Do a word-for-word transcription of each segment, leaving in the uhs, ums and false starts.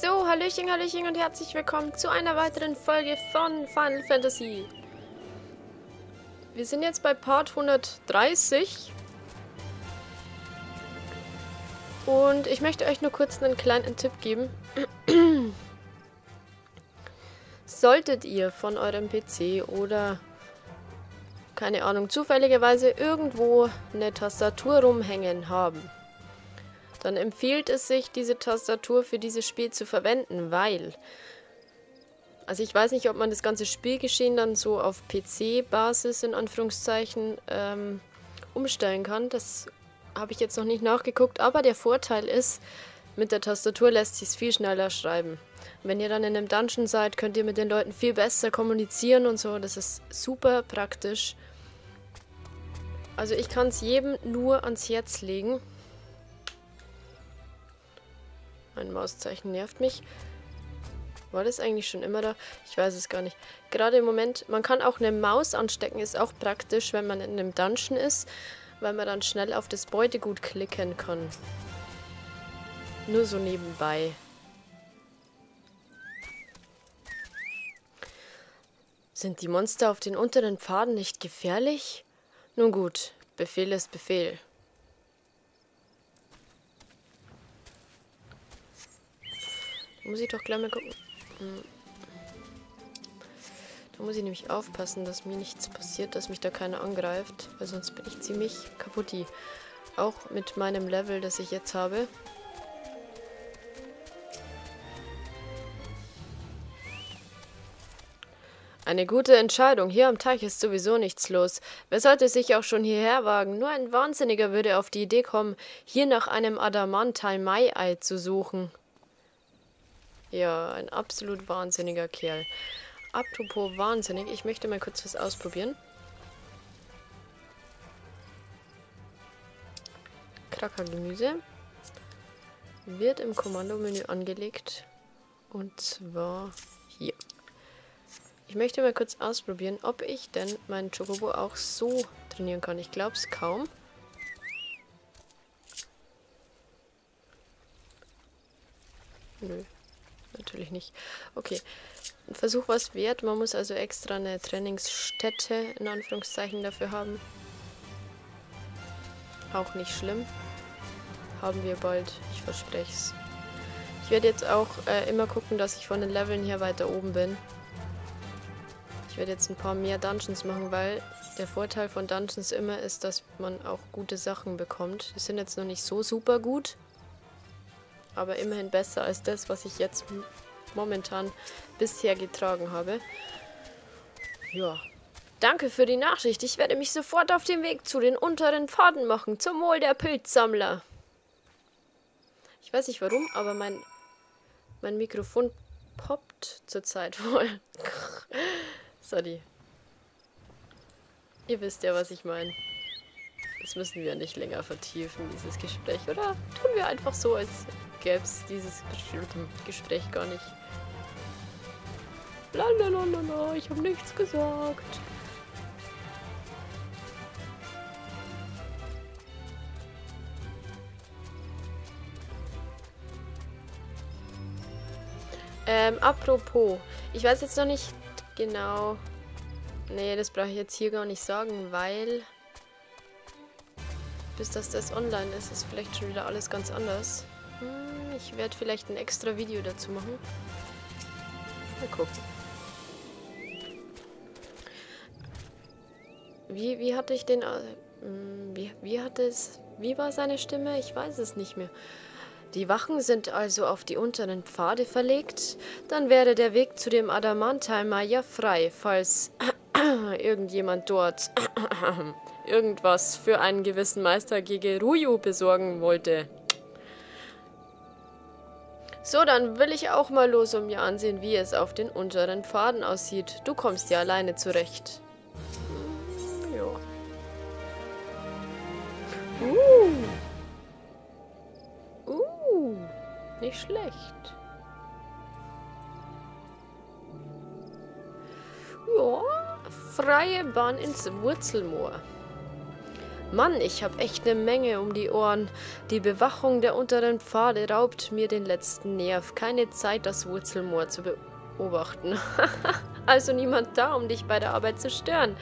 So, Hallöchen, Hallöchen und herzlich willkommen zu einer weiteren Folge von Final Fantasy. Wir sind jetzt bei Part hundertdreißig. Und ich möchte euch nur kurz einen kleinen Tipp geben. Solltet ihr von eurem P C oder, keine Ahnung, zufälligerweise irgendwo eine Tastatur rumhängen haben, dann empfiehlt es sich, diese Tastatur für dieses Spiel zu verwenden, weil, also ich weiß nicht, ob man das ganze Spielgeschehen dann so auf P C-Basis in Anführungszeichen ähm, umstellen kann. Das habe ich jetzt noch nicht nachgeguckt, aber der Vorteil ist, mit der Tastatur lässt sich es viel schneller schreiben. Wenn ihr dann in einem Dungeon seid, könnt ihr mit den Leuten viel besser kommunizieren und so. Das ist super praktisch. Also ich kann es jedem nur ans Herz legen. Mein Mauszeichen nervt mich. War das eigentlich schon immer da? Ich weiß es gar nicht. Gerade im Moment, man kann auch eine Maus anstecken, ist auch praktisch, wenn man in einem Dungeon ist, weil man dann schnell auf das Beutegut klicken kann. Nur so nebenbei. Sind die Monster auf den unteren Pfaden nicht gefährlich? Nun gut, Befehl ist Befehl. Muss ich doch gleich mal gucken. Da muss ich nämlich aufpassen, dass mir nichts passiert, dass mich da keiner angreift. Weil sonst bin ich ziemlich kaputt. Auch mit meinem Level, das ich jetzt habe. Eine gute Entscheidung. Hier am Teich ist sowieso nichts los. Wer sollte sich auch schon hierher wagen? Nur ein Wahnsinniger würde auf die Idee kommen, hier nach einem Adaman Taimai Ei zu suchen. Ja, ein absolut wahnsinniger Kerl. Apropos wahnsinnig, ich möchte mal kurz was ausprobieren. Krackergemüse wird im Kommandomenü angelegt. Und zwar hier. Ich möchte mal kurz ausprobieren, ob ich denn meinen Chocobo auch so trainieren kann. Ich glaube es kaum. Nö. Natürlich nicht. Okay, ein Versuch war es wert. Man muss also extra eine Trainingsstätte in Anführungszeichen dafür haben. Auch nicht schlimm. Haben wir bald. Ich verspreche es. Ich werde jetzt auch äh, immer gucken, dass ich von den Leveln hier weiter oben bin. Ich werde jetzt ein paar mehr Dungeons machen, weil der Vorteil von Dungeons immer ist, dass man auch gute Sachen bekommt. Die sind jetzt noch nicht so super gut. Aber immerhin besser als das, was ich jetzt momentan bisher getragen habe. Ja. Danke für die Nachricht. Ich werde mich sofort auf den Weg zu den unteren Pfaden machen. Zum Wohl der Pilzsammler. Ich weiß nicht warum, aber mein, mein Mikrofon poppt zurzeit wohl. Sorry. Ihr wisst ja, was ich meine. Das müssen wir nicht länger vertiefen, dieses Gespräch. Oder tun wir einfach so, als gäbe es dieses Gespräch gar nicht. Blablabla, ich habe nichts gesagt. Ähm, apropos. Ich weiß jetzt noch nicht genau. Nee, das brauche ich jetzt hier gar nicht sagen, weil, bis dass das online ist, ist vielleicht schon wieder alles ganz anders. Hm, ich werde vielleicht ein extra Video dazu machen. Mal gucken. Wie, wie hatte ich den... Wie, wie hatte es... Wie war seine Stimme? Ich weiß es nicht mehr. Die Wachen sind also auf die unteren Pfade verlegt. Dann wäre der Weg zu dem Adaman Taimai ja frei, falls irgendjemand dort irgendwas für einen gewissen Meister Gigeruyu besorgen wollte. So, dann will ich auch mal los und mir ansehen, wie es auf den unteren Pfaden aussieht. Du kommst ja alleine zurecht. Hm, ja. Uh. Uh. Nicht schlecht. Ja. Freie Bahn ins Wurzelmoor. Mann, ich habe echt eine Menge um die Ohren. Die Bewachung der unteren Pfade raubt mir den letzten Nerv. Keine Zeit, das Wurzelmoor zu beobachten. Also niemand da, um dich bei der Arbeit zu stören.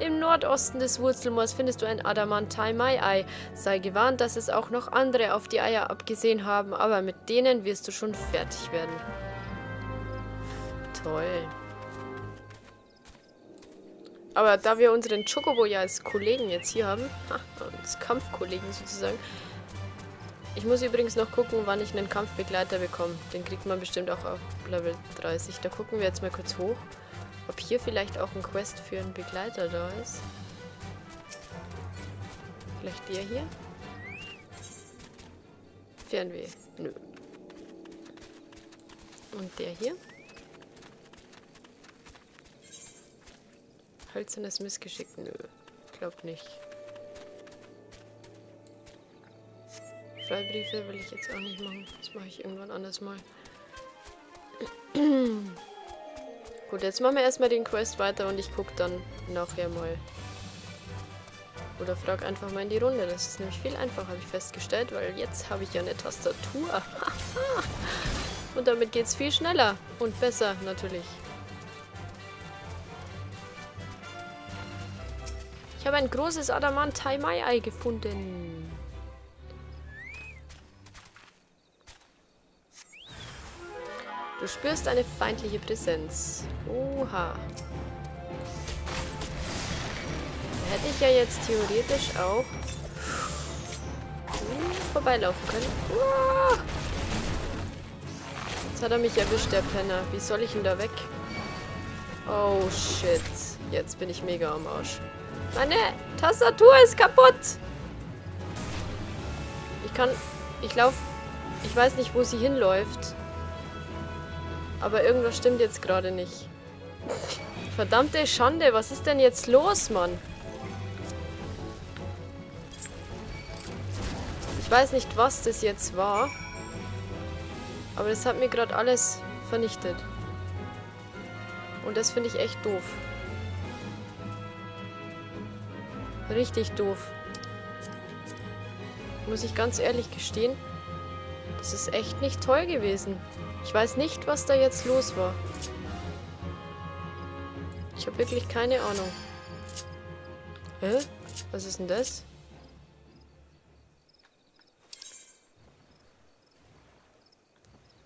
Im Nordosten des Wurzelmoors findest du ein Adaman Taimai Ei. Sei gewarnt, dass es auch noch andere auf die Eier abgesehen haben, aber mit denen wirst du schon fertig werden. Toll. Aber da wir unseren Chocobo ja als Kollegen jetzt hier haben, ha, als Kampfkollegen sozusagen. Ich muss übrigens noch gucken, wann ich einen Kampfbegleiter bekomme. Den kriegt man bestimmt auch auf Level dreißig. Da gucken wir jetzt mal kurz hoch, ob hier vielleicht auch ein Quest für einen Begleiter da ist. Vielleicht der hier? Fernweh. Nö. Und der hier? Hölzernes Missgeschick? Nö, glaub nicht. Freibriefe will ich jetzt auch nicht machen. Das mache ich irgendwann anders mal. Gut, jetzt machen wir erstmal den Quest weiter und ich gucke dann nachher mal. Oder frag einfach mal in die Runde. Das ist nämlich viel einfacher, habe ich festgestellt, weil jetzt habe ich ja eine Tastatur. Und damit geht es viel schneller und besser natürlich. Ich habe ein großes Adaman Taimai Ei gefunden. Du spürst eine feindliche Präsenz. Oha. Da hätte ich ja jetzt theoretisch auch vorbeilaufen können. Uah. Jetzt hat er mich erwischt, der Penner. Wie soll ich ihn da weg? Oh shit. Jetzt bin ich mega am Arsch. Meine Tastatur ist kaputt. Ich kann... Ich laufe... Ich weiß nicht, wo sie hinläuft. Aber irgendwas stimmt jetzt gerade nicht. Verdammte Schande. Was ist denn jetzt los, Mann? Ich weiß nicht, was das jetzt war. Aber das hat mir gerade alles vernichtet. Und das finde ich echt doof. Richtig doof. Muss ich ganz ehrlich gestehen. Das ist echt nicht toll gewesen. Ich weiß nicht, was da jetzt los war. Ich habe wirklich keine Ahnung. Hä? Was ist denn das?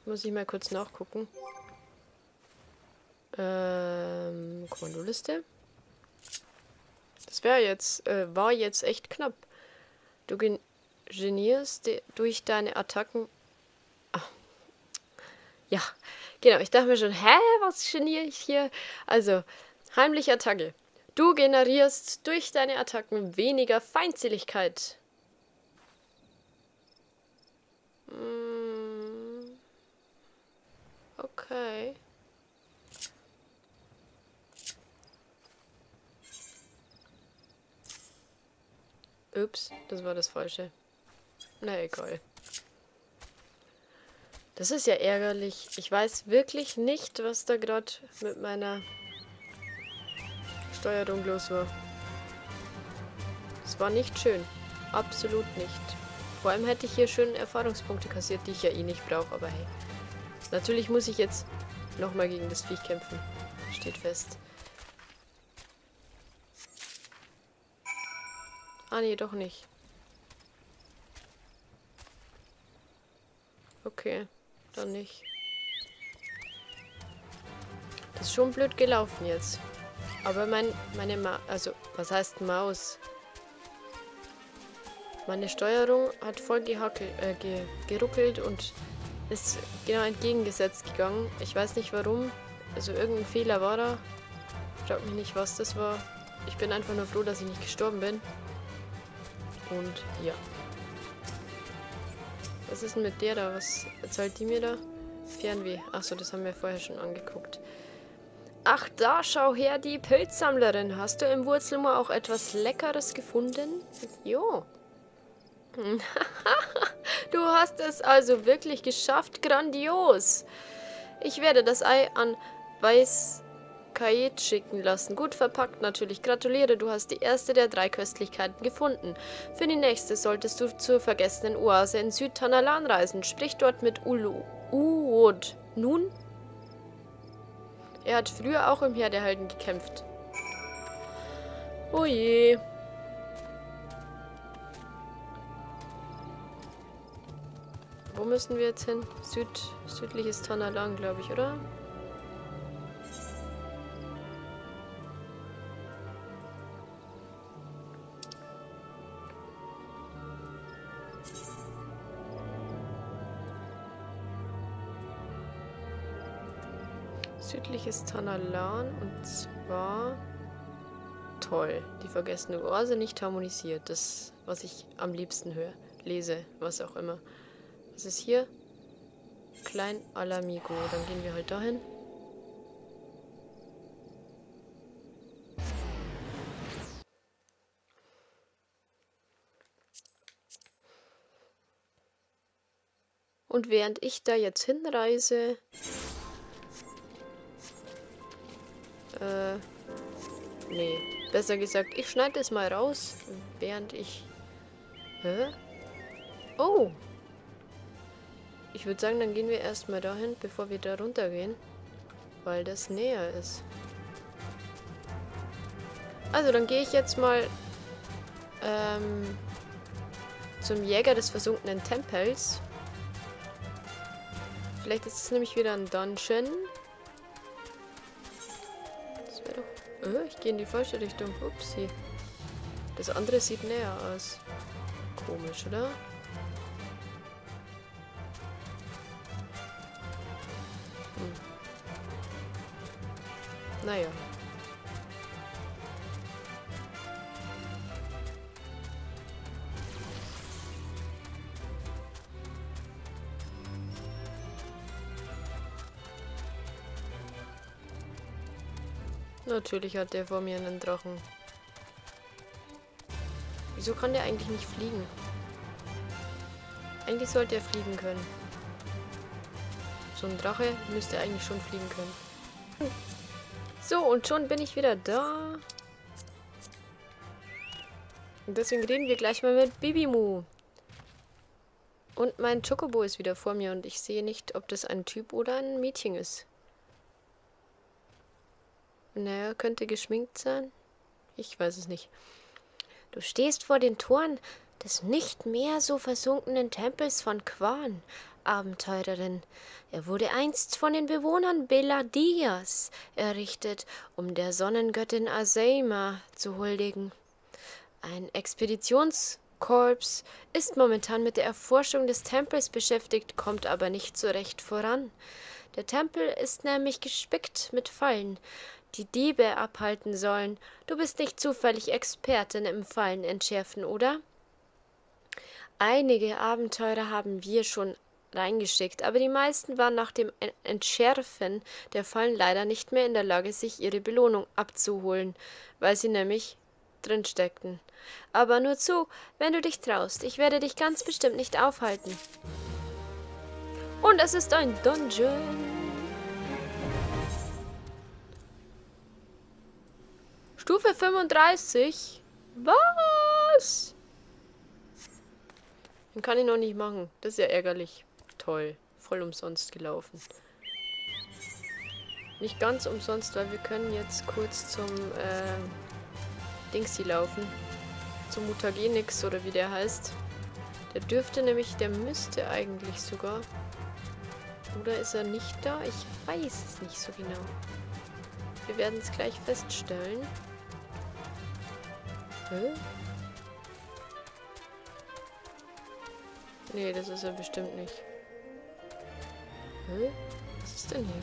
Muss ich mal kurz nachgucken. Ähm, Kommandoliste. Das wäre jetzt, äh, war jetzt echt knapp. Du gen genierst durch deine Attacken. Ah. Ja, genau. Ich dachte mir schon, hä, was geniere ich hier? Also, heimliche Attacke. Du generierst durch deine Attacken weniger Feindseligkeit. Hm. Okay. Ups, das war das Falsche. Na egal. Das ist ja ärgerlich. Ich weiß wirklich nicht, was da gerade mit meiner Steuerung los war. Das war nicht schön. Absolut nicht. Vor allem hätte ich hier schön Erfahrungspunkte kassiert, die ich ja eh nicht brauche. Aber hey. Natürlich muss ich jetzt nochmal gegen das Viech kämpfen. Steht fest. Ah, nee, doch nicht. Okay, dann nicht. Das ist schon blöd gelaufen jetzt. Aber mein, meine Maus... Also, was heißt Maus? Meine Steuerung hat voll gehackelt, äh, ge geruckelt und ist genau entgegengesetzt gegangen. Ich weiß nicht warum. Also, irgendein Fehler war da. Frag mich nicht, was das war. Ich bin einfach nur froh, dass ich nicht gestorben bin. Und ja. Was ist denn mit der da? Was erzählt die mir da? Fernweh. Achso, das haben wir vorher schon angeguckt. Ach, da schau her, die Pilzsammlerin. Hast du im Wurzelmoor auch etwas Leckeres gefunden? Jo. Du hast es also wirklich geschafft. Grandios. Ich werde das Ei an Weiß... Paket schicken lassen. Gut verpackt natürlich. Gratuliere, du hast die erste der drei Köstlichkeiten gefunden. Für die nächste solltest du zur vergessenen Oase in Südtanalan reisen. Sprich dort mit Ulu Uod. Nun? Er hat früher auch im Heer der Helden gekämpft. Oje. Wo müssen wir jetzt hin? Süd, südliches Tanalan, glaube ich, oder? Südliches Tanalan und zwar... Toll. Die vergessene Oase nicht harmonisiert. Das, was ich am liebsten höre. Lese, was auch immer. Was ist hier? Klein Alamigo. Dann gehen wir halt dahin. Und während ich da jetzt hinreise... Äh... Nee. Besser gesagt, ich schneide es mal raus, während ich... Hä? Oh! Ich würde sagen, dann gehen wir erstmal dahin, bevor wir da runter gehen. Weil das näher ist. Also, dann gehe ich jetzt mal... Ähm... zum Jäger des versunkenen Tempels. Vielleicht ist es nämlich wieder ein Dungeon. Das wäre doch... Ich gehe in die falsche Richtung. Upsi. Das andere sieht näher aus. Komisch, oder? Hm. Naja. Natürlich hat der vor mir einen Drachen. Wieso kann der eigentlich nicht fliegen? Eigentlich sollte er fliegen können. So ein Drache müsste eigentlich schon fliegen können. So, und schon bin ich wieder da. Und deswegen reden wir gleich mal mit Bibimu. Und mein Chocobo ist wieder vor mir und ich sehe nicht, ob das ein Typ oder ein Mädchen ist. Naja, könnte geschminkt sein. Ich weiß es nicht. Du stehst vor den Toren des nicht mehr so versunkenen Tempels von Kwan, Abenteurerin. Er wurde einst von den Bewohnern Belladias errichtet, um der Sonnengöttin Azeima zu huldigen. Ein Expeditionskorps ist momentan mit der Erforschung des Tempels beschäftigt, kommt aber nicht so recht voran. Der Tempel ist nämlich gespickt mit Fallen, die Diebe abhalten sollen. Du bist nicht zufällig Expertin im Fallen entschärfen, oder? Einige Abenteurer haben wir schon reingeschickt, aber die meisten waren nach dem Entschärfen der Fallen leider nicht mehr in der Lage, sich ihre Belohnung abzuholen, weil sie nämlich drin steckten. Aber nur zu, wenn du dich traust. Ich werde dich ganz bestimmt nicht aufhalten. Und es ist ein Dungeon. Stufe fünfunddreißig? Was? Den kann ich noch nicht machen. Das ist ja ärgerlich. Toll. Voll umsonst gelaufen. Nicht ganz umsonst, weil wir können jetzt kurz zum äh, Dingsi laufen. Zum Mutagenix oder wie der heißt. Der dürfte nämlich, der müsste eigentlich sogar. Oder ist er nicht da? Ich weiß es nicht so genau. Wir werden es gleich feststellen. Hä? Nee, das ist er bestimmt nicht. Hä? Was ist denn hier?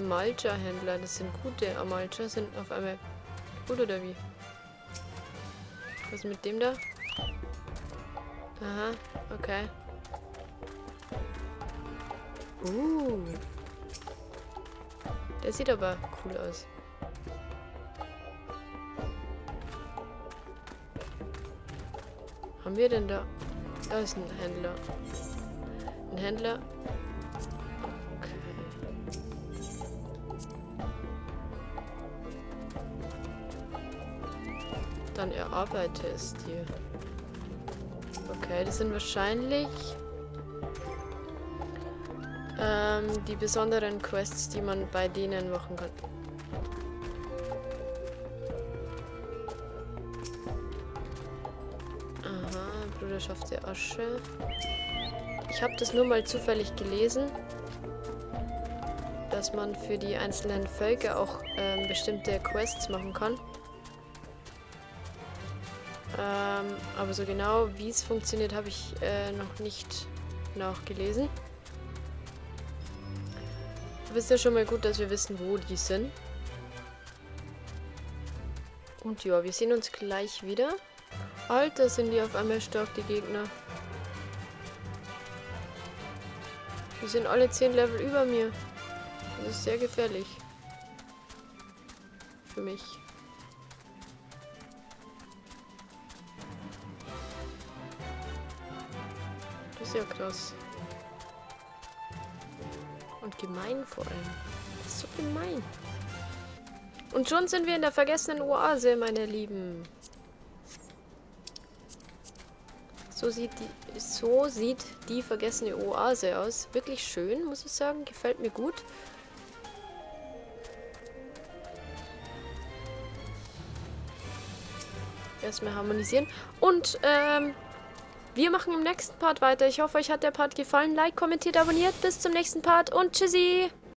Amalja-Händler, das sind gute Amalja, sind auf einmal gut oder wie? Was ist mit dem da? Aha, okay. Uh. Der sieht aber cool aus. Haben wir denn da? Da ist ein Händler. Ein Händler. Okay. dann erarbeite es dir. Okay, das sind wahrscheinlich ähm, die besonderen Quests, die man bei denen machen kann. Aha, Bruderschaft der Asche. Ich habe das nur mal zufällig gelesen, dass man für die einzelnen Völker auch ähm, bestimmte Quests machen kann. Ähm, aber so genau, wie es funktioniert, habe ich äh, noch nicht nachgelesen. Aber ist ja schon mal gut, dass wir wissen, wo die sind. Und ja, wir sehen uns gleich wieder. Alter, sind die auf einmal stark, die Gegner. Die sind alle zehn Level über mir. Das ist sehr gefährlich. Für mich. Das ist ja krass. Und gemein vor allem. Das ist so gemein. Und schon sind wir in der vergessenen Oase, meine Lieben. So sieht die, so sieht die vergessene Oase aus. Wirklich schön, muss ich sagen. Gefällt mir gut. Erstmal harmonisieren. Und ähm, wir machen im nächsten Part weiter. Ich hoffe, euch hat der Part gefallen. Like, kommentiert, abonniert. Bis zum nächsten Part und tschüssi.